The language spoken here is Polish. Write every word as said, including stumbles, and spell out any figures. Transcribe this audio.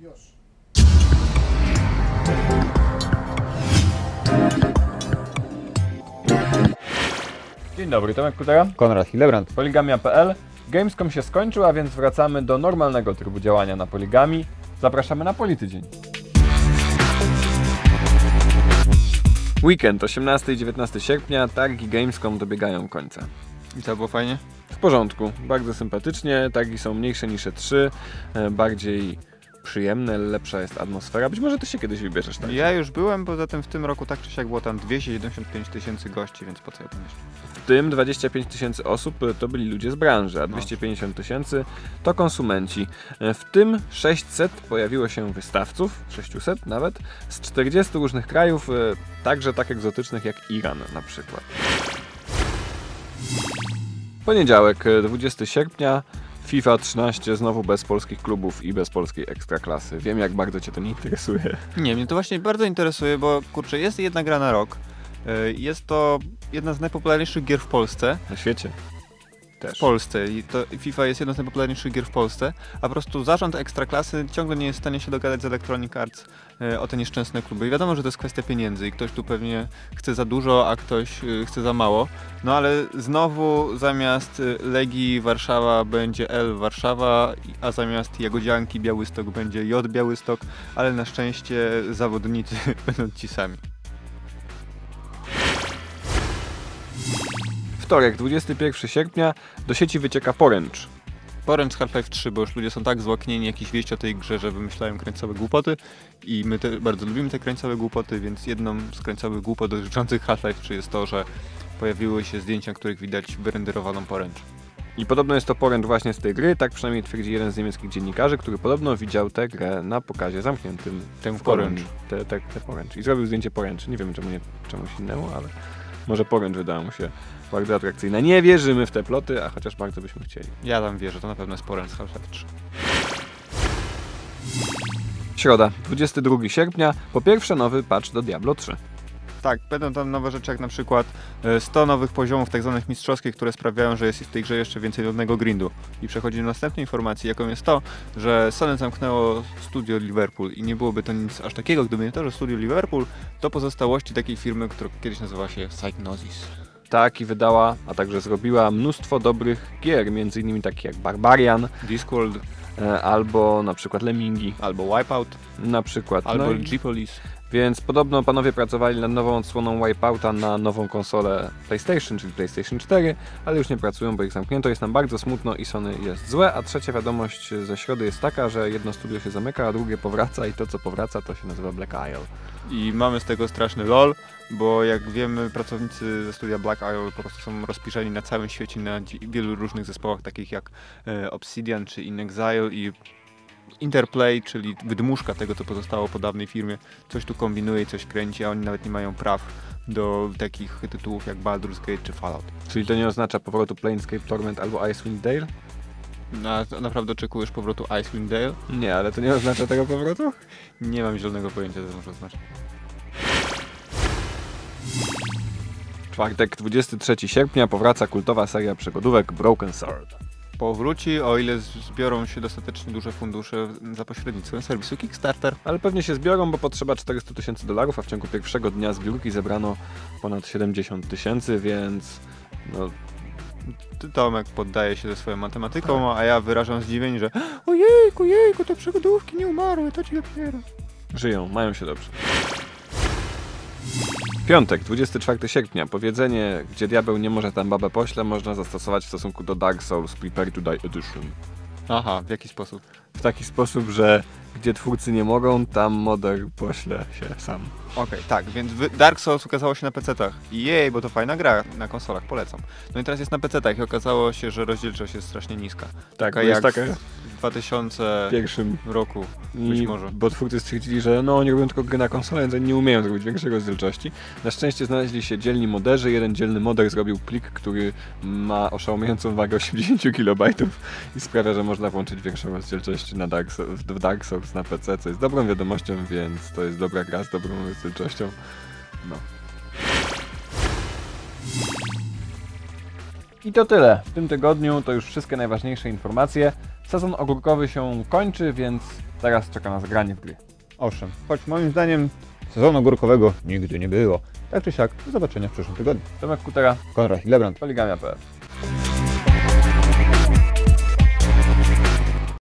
Już. Dzień dobry, Tomek Kutera, Konrad Hillebrand, Poligamia kropka p l. Gamescom się skończył, a więc wracamy do normalnego trybu działania na Poligami. Zapraszamy na Politydzień. Weekend osiemnastego i dziewiętnastego sierpnia, targi Gamescom dobiegają końca. I co, było fajnie? W porządku, bardzo sympatycznie, targi są mniejsze niż E trzy, bardziej przyjemne, lepsza jest atmosfera. Być może ty się kiedyś wybierzesz, tak? Ja już byłem, poza tym w tym roku tak czy siak było tam dwieście siedemdziesiąt pięć tysięcy gości, więc po co ja tam jeszcze? W tym dwadzieścia pięć tysięcy osób to byli ludzie z branży, a dwieście pięćdziesiąt tysięcy to konsumenci. W tym sześćset pojawiło się wystawców, sześćset nawet, z czterdziestu różnych krajów, także tak egzotycznych jak Iran na przykład. Poniedziałek, dwudziestego sierpnia, FIFA trzynaście znowu bez polskich klubów i bez polskiej ekstraklasy. Wiem, jak bardzo cię to nie interesuje. Nie, mnie to właśnie bardzo interesuje, bo kurczę, jest jedna gra na rok. Jest to jedna z najpopularniejszych gier w Polsce. Na świecie. Też. W Polsce. I to FIFA jest jedną z najpopularniejszych gier w Polsce, a po prostu zarząd Ekstraklasy ciągle nie jest w stanie się dogadać z Electronic Arts o te nieszczęsne kluby. I wiadomo, że to jest kwestia pieniędzy i ktoś tu pewnie chce za dużo, a ktoś chce za mało. No ale znowu zamiast Legii Warszawa będzie L Warszawa, a zamiast Jagodzianki Białystok będzie J Białystok, ale na szczęście zawodnicy będą ci sami. Wtorek, dwudziestego pierwszego sierpnia, do sieci wycieka poręcz. Poręcz z Half-Life trzy, bo już ludzie są tak złaknieni jakichś wieści o tej grze, że wymyślają krańcowe głupoty i my te, bardzo lubimy te krańcowe głupoty, więc jedną z krańcowych głupot dotyczących Half-Life trzy jest to, że pojawiły się zdjęcia, których widać wyrenderowaną poręcz. I podobno jest to poręcz właśnie z tej gry, tak przynajmniej twierdzi jeden z niemieckich dziennikarzy, który podobno widział tę grę na pokazie zamkniętym. Tę poręcz. Te, te, te poręcz. I zrobił zdjęcie poręczy. Nie wiem czemu nie czemuś innemu, ale może poręcz wydała mu się bardzo atrakcyjna. Nie wierzymy w te ploty, a chociaż bardzo byśmy chcieli. Ja tam wierzę, to na pewno jest poręcz z Half-Life trzy. Środa, dwudziestego drugiego sierpnia, po pierwsze nowy patch do Diablo trzy. Tak, będą tam nowe rzeczy jak na przykład sto nowych poziomów tak zwanych mistrzowskich, które sprawiają, że jest w tej grze jeszcze więcej nudnego grindu. I przechodzi do następnej informacji, jaką jest to, że Sony zamknęło Studio Liverpool i nie byłoby to nic aż takiego, gdyby nie to, że Studio Liverpool to pozostałości takiej firmy, która kiedyś nazywała się Psygnosis. Tak, i wydała, a także zrobiła mnóstwo dobrych gier, między innymi takie jak Barbarian, Discworld, albo na przykład Lemmingi, albo Wipeout, na przykład, albo no i G-Police. Więc podobno panowie pracowali nad nową odsłoną Wipeouta na nową konsolę PlayStation, czyli PlayStation cztery, ale już nie pracują, bo ich zamknięto. Jest nam bardzo smutno i Sony jest złe. A trzecia wiadomość ze środy jest taka, że jedno studio się zamyka, a drugie powraca i to, co powraca, to się nazywa Black Isle. I mamy z tego straszny lol, bo jak wiemy, pracownicy ze studia Black Isle po prostu są rozpiszeni na całym świecie, na wielu różnych zespołach, takich jak Obsidian czy InXile i Interplay, czyli wydmuszka tego, co pozostało po dawnej firmie, coś tu kombinuje, coś kręci, a oni nawet nie mają praw do takich tytułów jak Baldur's Gate czy Fallout. Czyli to nie oznacza powrotu Planescape Torment albo Icewind Dale? Na, naprawdę oczekujesz powrotu Icewind Dale? Nie, ale to nie oznacza tego powrotu? Nie mam zielonego pojęcia, co to może oznaczać. Czwartek, dwudziestego trzeciego sierpnia, powraca kultowa seria przygodówek Broken Sword. Powróci, o ile zbiorą się dostatecznie duże fundusze za pośrednictwem serwisu Kickstarter. Ale pewnie się zbiorą, bo potrzeba czterysta tysięcy dolarów, a w ciągu pierwszego dnia zbiórki zebrano ponad siedemdziesiąt tysięcy, więc no... Tomek poddaje się ze swoją matematyką, tak. A ja wyrażam zdziwienie, że ojejku, jejku, te przygodówki nie umarły, to ci dopiero. Żyją, mają się dobrze. Piątek, dwudziestego czwartego sierpnia. Powiedzenie, gdzie diabeł nie może, tam babę pośle, można zastosować w stosunku do Dark Souls Prepare to Die Edition. Aha, w jaki sposób? W taki sposób, że gdzie twórcy nie mogą, tam modder pośle się sam. Okej, okay, tak, więc Dark Souls ukazało się na pecetach. Jej, bo to fajna gra, na konsolach polecam. No i teraz jest na pecetach i okazało się, że rozdzielczość jest strasznie niska. Tak, taka jak taka... w dwa tysiące pierwszym roku być I, może. Bo twórcy stwierdzili, że no oni robią tylko gry na konsolę, więc oni nie umieją zrobić większej rozdzielczości. Na szczęście znaleźli się dzielni moderzy. Jeden dzielny modder zrobił plik, który ma oszałamiającą wagę osiemdziesiąt kilobajtów i sprawia, że można włączyć większą rozdzielczość na Dark Souls, w Dark Souls na P C, co jest dobrą wiadomością, więc to jest dobra gra z dobrą rozdzielczością. No. I to tyle. W tym tygodniu to już wszystkie najważniejsze informacje. Sezon ogórkowy się kończy, więc Teraz czeka nas granie w gry. Owszem, choć moim zdaniem sezonu górkowego nigdy nie było. Tak czy siak, do zobaczenia w przyszłym tygodniu. Tomek Kutera, Konrad Hillebrand, Poligamia kropka pe el.